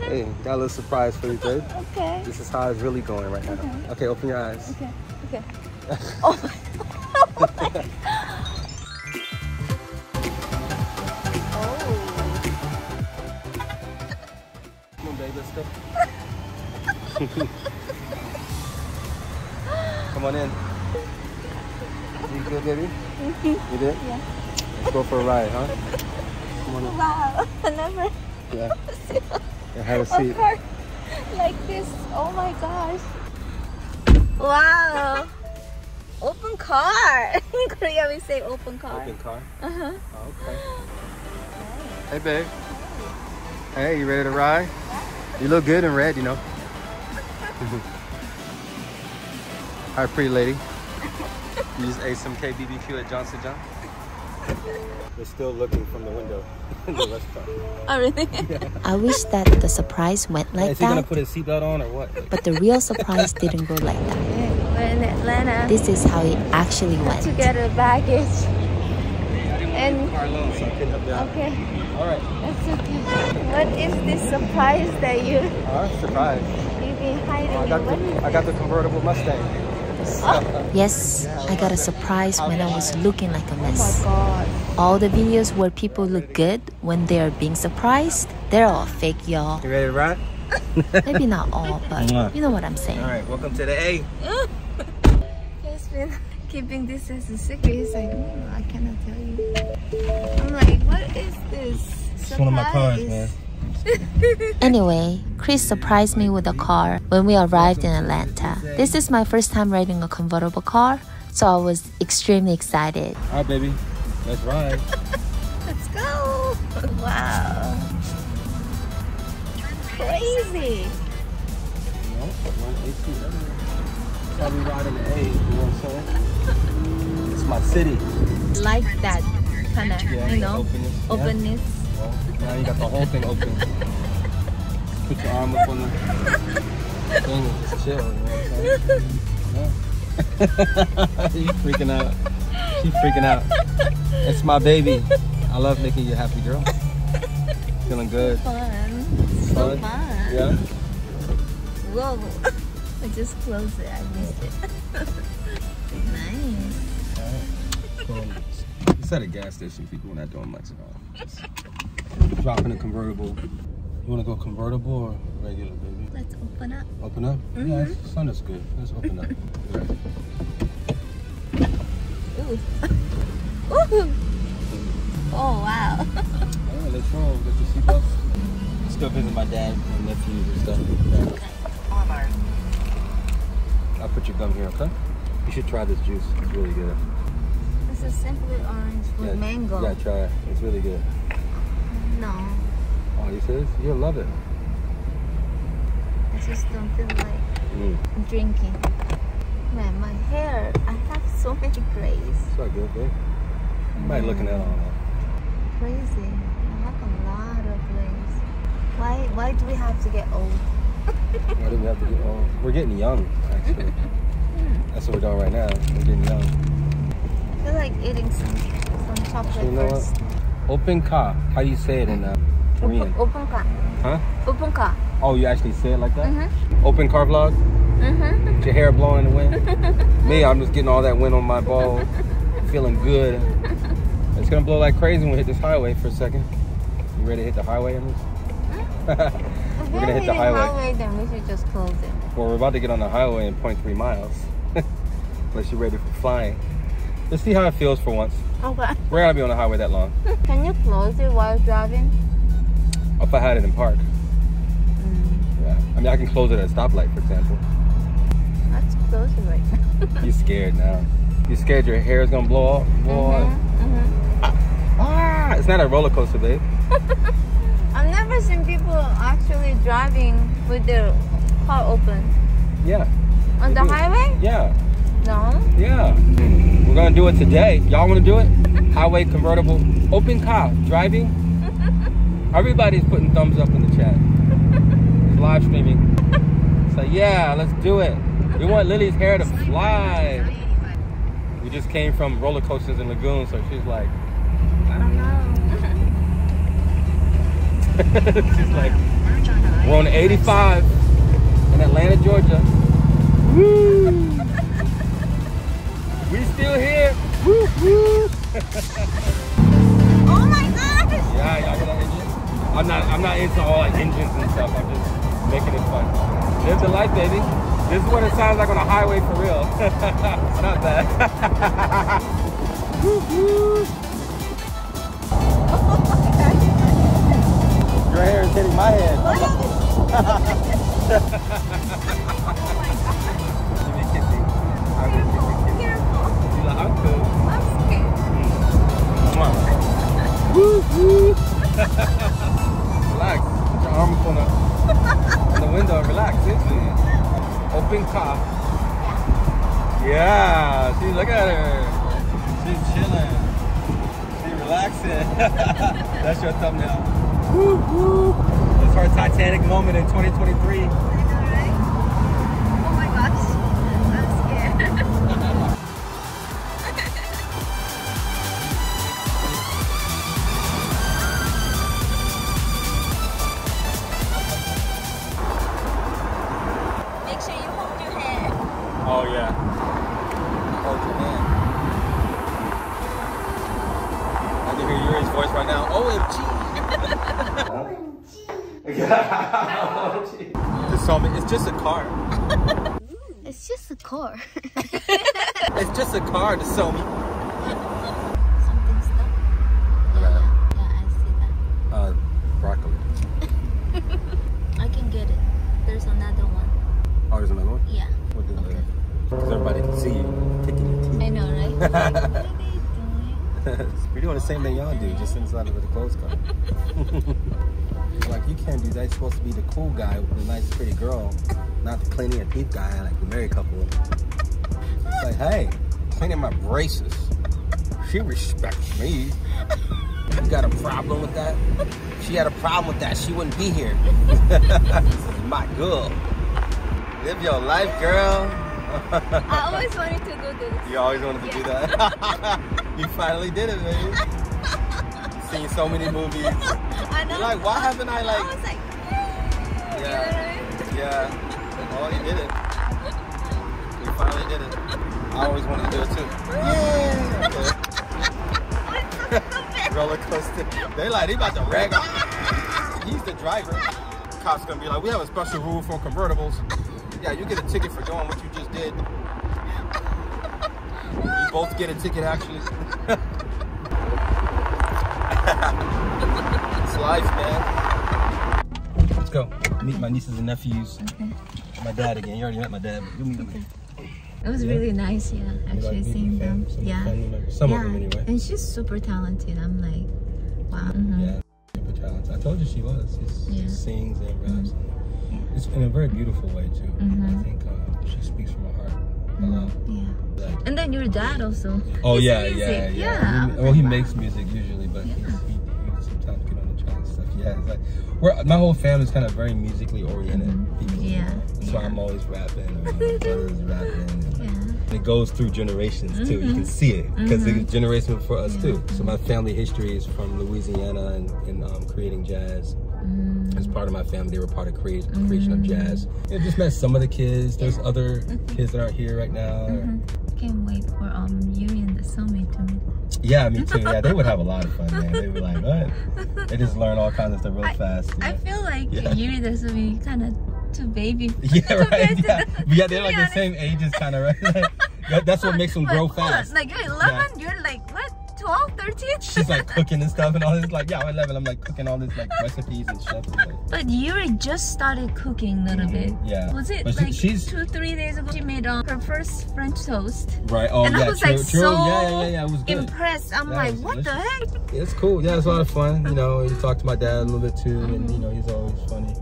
Hey, got a little surprise for you, babe. Okay. This is how it's really going right now. Okay, okay, open your eyes. Okay, okay. Oh my God. Oh my God. Come on, babe, let's go. Come on in. You good, baby? Mm-hmm. You did? Yeah. Let's go for a ride, huh? Come on in. Wow, I never. Yeah. Yeah, have a seat. Like this. Oh my gosh. Wow. Open car. In Korea we say open car. Open car? Uh-huh. Oh, okay. Hey, babe. Hey, you ready to ride? You look good in red, you know. Hi, pretty lady. You just ate some KBBQ at Johnson John. They're still looking from the window in the restaurant. Oh, really? Yeah. I wish that the surprise went like that. Is he gonna put his seatbelt on or what? But the real surprise didn't go like that. We're in Atlanta. This is how it actually went. To get a baggage. And Carlo, so I couldn't have done. Okay. All right. That's okay. What is this surprise that you? Surprise. You've been hiding. I got the convertible Mustang. Oh. Yes, I got a surprise when I was looking like a mess. Oh my God. All the videos where people look good when they are being surprised, they're all fake, y'all. You ready to ride? Maybe not all, but you know what I'm saying. Alright, welcome to the A. He's been keeping this as a secret. He's like, no, I cannot tell you. I'm like, what is this? It's one of my cars, man. Anyway, Chris surprised me with a car when we arrived in Atlanta. This is my first time riding a convertible car, so I was extremely excited. Alright, baby, let's ride. Let's go! Wow. Crazy! I'll be riding the A, you know what I'm saying? It's my city. Like that kind of, you know, openness. Yeah. Now you got the whole thing open. Put your arm up on the thing and just chill, you know what I'm saying? Yeah. She's freaking out. She's freaking out. It's my baby. I love making you a happy girl. Feeling good. Fun. So fun. Yeah. Whoa. I just closed it. I missed it. Nice. Alright. Cool. It's at a gas station, people. We're not doing much at all. Dropping a convertible. You want to go convertible or regular, baby? Let's open up. Open up? Mm-hmm. Yeah, the sun is good. Let's open up. Ooh. Ooh. Oh, wow. All right, let's roll. Get your seatbelts. Let's go visit my dad and nephews and stuff. Okay. I'll put your gum here, okay? You should try this juice. It's really good. This is simply orange with mango. Yeah, try it. It's really good. No. Oh, you serious? You'll love it. I just don't feel like drinking. Man, my hair, I have so many grays. It's not good, babe. You might be looking at all that. Crazy. I have a lot of grays. Why do we have to get old? Why do we have to get old? We're getting young, actually. That's what we're doing right now. We're getting young. I feel like eating some chocolate first. You know what? Open car. How do you say it in Korean? Open car. Huh? Open car. Oh, you actually say it like that? Mm-hmm. Open car vlog? Mm-hmm. With your hair blowing in the wind? Me, I'm just getting all that wind on my balls. Feeling good. It's going to blow like crazy when we hit this highway for a second. You ready to hit the highway, Emily? We're going to hit the highway. Then we should just close it. Well, we're about to get on the highway in 0.3 miles. Unless you're ready for flying. Let's see how it feels for once. Okay. We're gonna be on the highway that long. Can you close it while driving? If I had it in park. Yeah. I mean, I can close it at a stoplight, for example. Let's close it right now. You're scared now. You're scared your hair is gonna blow off. Ah, it's not a roller coaster, babe. I've never seen people actually driving with their car open. Yeah. On the highway? Yeah. No? Yeah. We're gonna do it today. Y'all wanna do it? Highway convertible, open car, driving. Everybody's putting thumbs up in the chat. It's live streaming. It's like, yeah, let's do it. We want Lily's hair to fly. We just came from roller coasters in Lagoon, so she's like, I don't know. She's like, We're on 85 in Atlanta, Georgia. Woo! We still here. Woo, woo. Oh my gosh! Yeah, y'all get that engine? I'm not into all like engines and stuff. I'm just making it fun. Live the life, baby. This is what it sounds like on a highway for real. It's not bad. Woo, woo. Your hair is hitting my head. Give me a kissy. I'm gonna give you a kissy. Careful. You're like, I'm cool. I'm scared. Come on. Woo, woo. Relax. Put your arm up on the window. Relax, seriously. Open car. Yeah. See, look at her. She's chilling. She's relaxing. That's your thumbnail. Woo, woo. It's our Titanic moment in 2023. I know, right? Oh my gosh, I'm scared. Make sure you hold your hand. Oh yeah. Hold your hand. I can hear Yuri's voice right now. OMG. Just saw me. It's just a car. It's just a car. It's just a car to sell me. Something stuck. Yeah, I see that. Broccoli. I can get it. There's another one. Oh, there's another one? Yeah. We'll do that. Because everybody can see you taking your teeth. I know, right? Like, what are they doing? We're doing the same thing y'all do, just inside of the clothes car. Like, you can't do that. You're supposed to be the cool guy with the nice, pretty girl, not the cleaning and teeth guy like the married couple. It's like, hey, cleaning my braces. She respects me. You got a problem with that? If she had a problem with that, she wouldn't be here. My girl. Live your life, girl. I always wanted to do this. You always wanted to do that? You finally did it, baby. You've seen so many movies. I know. You're like, why haven't I like... I was like, yay. Yeah. Yeah. Oh, you did it. You finally did it. I always wanted to do it too. Yeah. Roller coaster. They like, they about to rag on. He's the driver. Cops gonna be like, we have a special rule for convertibles. Yeah, you get a ticket for doing what you just did. You both get a ticket, actually. It's life, man. Let's go. Meet my nieces and nephews. Okay. My dad again. You already met my dad, but you'll meet me. It was really nice, yeah. Actually, seeing them. Yeah. Some of them, anyway. And she's super talented. I'm like, wow. Mm-hmm. Yeah, super talented. I told you she was. She sings and raps. Mm-hmm. Yeah. It's in a very beautiful way, too. Mm-hmm. I think she speaks from her heart. Yeah. Like, and then your dad also. Oh, yeah. Well, he makes music usually, but he sometimes get on the track and stuff. Yeah, it's like my whole family's kind of very musically oriented. People. Yeah. That's why I'm always rapping. Or my brother's rapping. And it goes through generations too. You can see it because it's generation for us too. So my family history is from Louisiana and creating jazz. As part of my family, they were part of creation of jazz. I just met some of the kids. There's other kids that aren't here right now. Can't wait for you and the soulmate to meet. Yeah, me too. Yeah, they would have a lot of fun, man. They would be like, what? They just learn all kinds of stuff real fast. Yeah. I feel like you and the soulmate kind of too baby. Yeah, right. Yeah, they're like the same ages, kind of, right? Like, that's what makes them grow fast. Like, you're 11, you're like, what? 12, 13? She's like cooking and stuff and all this. Like, yeah, I'm 11. I'm like cooking all these like recipes and stuff. But Yuri just started cooking a little bit. Yeah. Was it like two, 3 days ago? She made her first French toast. Right. Oh, and yeah. I was like so impressed. I'm like, what the heck? It's cool. Yeah, it's a lot of fun. You know, you talk to my dad a little bit too, and you know, he's always funny.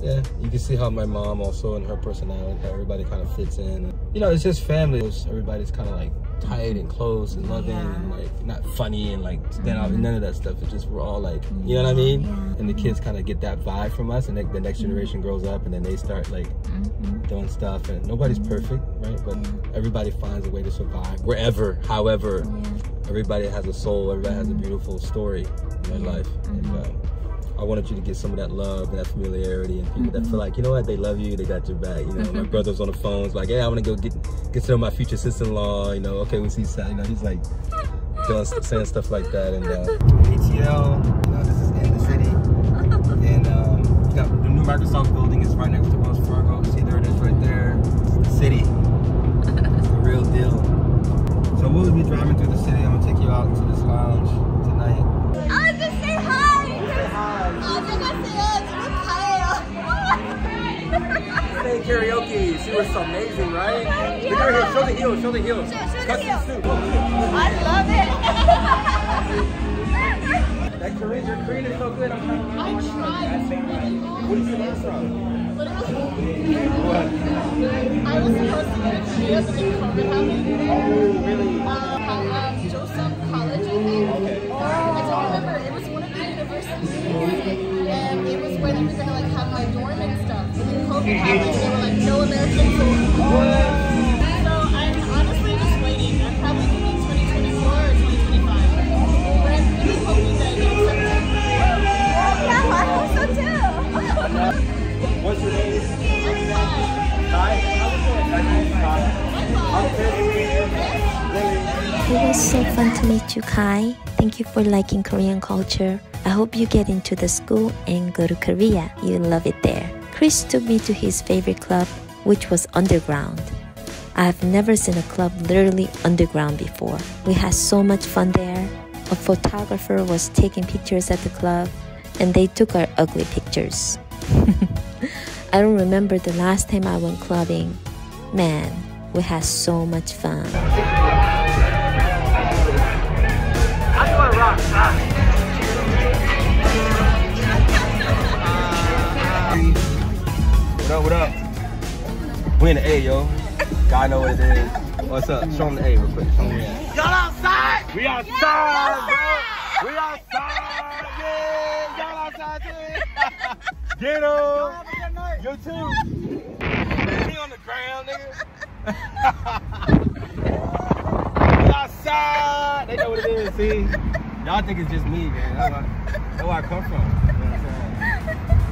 Yeah, you can see how my mom also and her personality, how everybody kind of fits in. You know, it's just family. Everybody's kind of like tight and close and loving and like not funny and like none of that stuff. It's just we're all like, you know what I mean? Yeah. And the kids kind of get that vibe from us, and the next generation grows up and then they start like doing stuff, and nobody's perfect, right? But everybody finds a way to survive wherever, however. Everybody has a soul, everybody has a beautiful story in their life. And, I wanted you to get some of that love and that familiarity and people that feel like, you know what, they love you, they got your back. You know, my brother was on the phone, was like, yeah, I want to go get some of my future sister-in-law. You know, okay, we see Sally. You know, he's like saying stuff like that. And ATL, you know, this is in the city, and you got the new Microsoft building is right next to Wells Fargo. See, there it is, right there. It's the city. It's the real deal. So we'll be driving through the city. I'm gonna take you out to this lounge tonight. I was just saying hi. Say karaoke. She was amazing, right? Look at her, show the heel, show the heel. I love it. That Korean is so good. I'm trying. What is your last song? I was supposed to get a chance in Copenhagen today. Oh, really? Joseon College, I think. Okay. I don't remember. It was one of the universities. And it was where they were going to like have my dorm and stuff. And then COVID happened, they were like, no Americans. So I'm honestly just waiting. I'm probably going to be 2024 or 2025. But I'm really hoping that I get accepted. Yeah, I hope so too. What's your name? I'm Kai. It was so fun to meet you, Kai. Thank you for liking Korean culture. I hope you get into the school and go to Korea. You'll love it there. Chris took me to his favorite club, which was underground. I've never seen a club literally underground before. We had so much fun there. A photographer was taking pictures at the club, and they took our ugly pictures. I don't remember the last time I went clubbing. Man, we had so much fun. I just want to rock, what up? We in the A, yo. Guy know what it is. What's up? Show him the A real quick. Show him the A. Y'all outside? We outside! Yeah, we outside! Yeah! Y'all outside too! Get him! You too! He on the ground, nigga. We outside! They know what it is, see? Y'all think it's just me, man. That's where I come from. You know what I'm saying?